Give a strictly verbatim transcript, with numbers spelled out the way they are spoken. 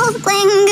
cold, cling.